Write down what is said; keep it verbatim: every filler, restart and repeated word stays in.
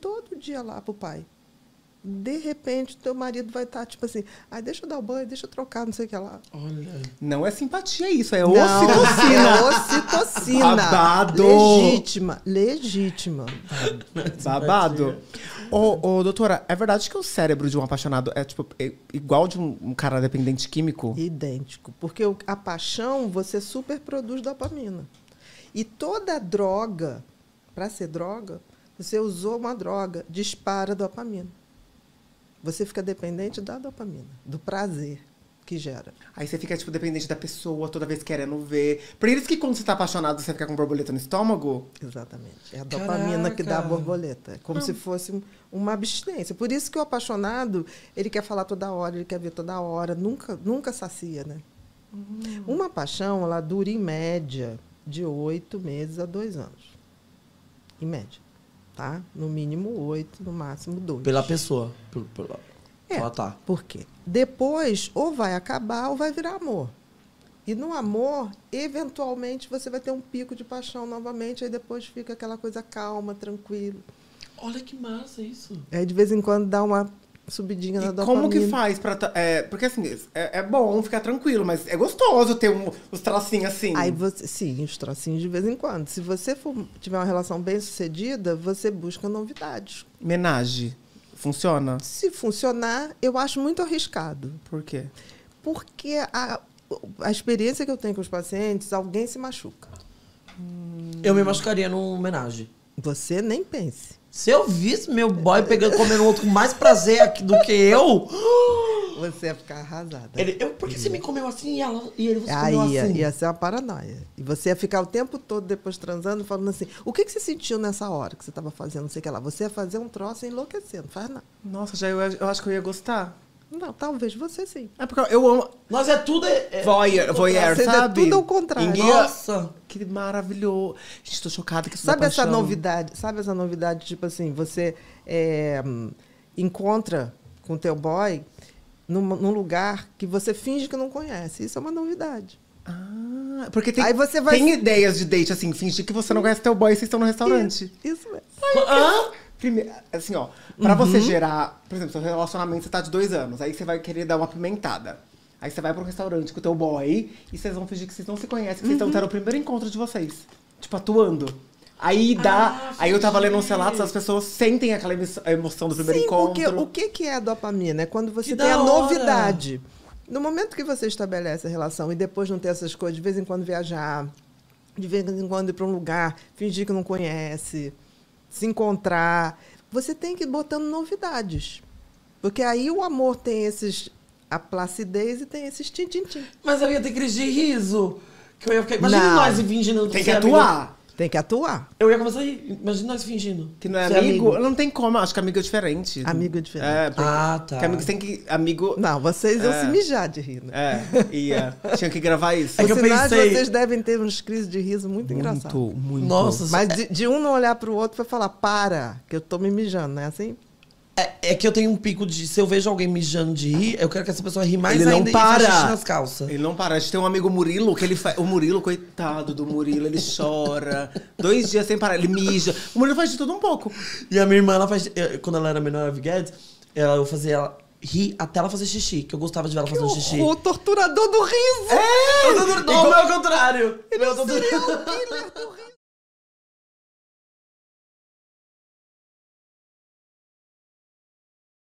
todo dia lá pro pai. De repente, teu marido vai estar, tá, tipo assim, ah, deixa eu dar o banho, deixa eu trocar, não sei o que lá. Olha. Não é simpatia isso, é não, ocitocina. É ocitocina. Babado. Legítima, legítima. Babado. Ô, oh, oh, doutora, é verdade que o cérebro de um apaixonado é, tipo, é igual de um cara dependente químico? Idêntico. Porque a paixão, você superproduz dopamina. E toda droga, pra ser droga, você usou uma droga, dispara dopamina. Você fica dependente da dopamina, do prazer que gera. Aí você fica, tipo, dependente da pessoa, toda vez querendo ver. Por isso que quando você tá apaixonado, você fica com borboleta no estômago? Exatamente. É a dopamina, caraca, que dá a borboleta. É como ah. se fosse uma abstinência. Por isso que o apaixonado, ele quer falar toda hora, ele quer ver toda hora. Nunca, nunca sacia, né? Hum. Uma paixão, ela dura em média de oito meses a dois anos. Em média. Tá? No mínimo oito, no máximo dois. Pela pessoa. Pela, pela... É, ela tá. Por quê? Depois, ou vai acabar, ou vai virar amor. E no amor, eventualmente, você vai ter um pico de paixão novamente, aí depois fica aquela coisa calma, tranquila. Olha que massa isso. Aí, de vez em quando, dá uma subidinha na dopamina. Como que faz pra... É, porque, assim, é, é bom ficar tranquilo, mas é gostoso ter um, os tracinhos assim. Aí você, sim, os tracinhos de vez em quando. Se você for, tiver uma relação bem-sucedida, você busca novidades. Menage. Funciona? Se funcionar, eu acho muito arriscado. Por quê? Porque a, a experiência que eu tenho com os pacientes, alguém se machuca. Hum... Eu me machucaria num menage. Você nem pense. Se eu visse meu boy pegando, comendo outro com mais prazer aqui do que eu... Você ia ficar arrasada. Ele, eu, por que você me comeu assim e, ela, e ele você Aí, comeu assim? Ia, ia ser uma paranoia. E você ia ficar o tempo todo depois transando, falando assim, o que, que você sentiu nessa hora que você estava fazendo, não sei o que lá? Você ia fazer um troço e enlouquecer, não faz nada. Nossa, já eu, eu acho que eu ia gostar. Não, talvez você sim. É porque eu amo... Nós é tudo... É, voyeur, voyeur, sabe? É tudo ao contrário. Ninguém... Nossa, que maravilhoso. Gente, tô chocada que isso Sabe essa novidade? Sabe essa novidade, tipo assim, você é, encontra com teu boy num, num lugar que você finge que não conhece. Isso é uma novidade. Ah, porque tem, Aí você vai... tem ideias de date, assim, fingir que você não conhece teu boy e vocês estão no restaurante. Isso, isso mesmo. Hã? Ah? Primeiro, assim, ó, pra uhum. você gerar... Por exemplo, seu relacionamento, você tá de dois anos. Aí você vai querer dar uma apimentada. Aí você vai pro restaurante com o teu boy e vocês vão fingir que vocês não se conhecem, que uhum. vocês estão tendo o primeiro encontro de vocês. Tipo, atuando. Aí dá... Ah, aí eu tava lendo uns relatos, as pessoas sentem aquela emoção do primeiro Sim, encontro. Porque, o que que é a dopamina? É quando você que tem a novidade. No momento que você estabelece a relação e depois não tem essas coisas, de vez em quando viajar, de vez em quando ir pra um lugar, fingir que não conhece... se encontrar, você tem que ir botando novidades. Porque aí o amor tem esses... A placidez e tem esses tim-tim-tim. Mas eu ia ter crise de riso. Que eu ia ficar... Imagina não. nós fingindo... Tem que atuar. Amigo. Tem que atuar. Eu ia começar a rir. Imagina nós fingindo. Que não é amigo. amigo. Não tem como. Acho que amigo é diferente. Amigo é diferente. É, ah, tá. Porque amigos tem que... Amigo... Não, vocês iam é. se mijar de rir, né? É, ia. Tinha que gravar isso. É que eu pensei... Vocês devem ter uns crises de riso muito, muito engraçadas. Muito, muito. Nossa. Mas de, de um não olhar pro outro pra falar, para, que eu tô me mijando, né? Assim... É, é que eu tenho um pico de... Se eu vejo alguém mijando de rir, eu quero que essa pessoa ri mais ele ainda não para. E faz nas calças. Ele não para. A gente tem um amigo Murilo, que ele faz... O Murilo, coitado do Murilo, ele chora. Dois dias sem parar, ele mija. O Murilo faz de tudo um pouco. E a minha irmã, ela faz... Eu, quando ela era menor, ela eu fazia ela rir até ela fazer xixi, que eu gostava de ver ela fazendo xixi. O torturador do riso! É! O torturador do riso! É o contrário! Ele é o torturador do riso!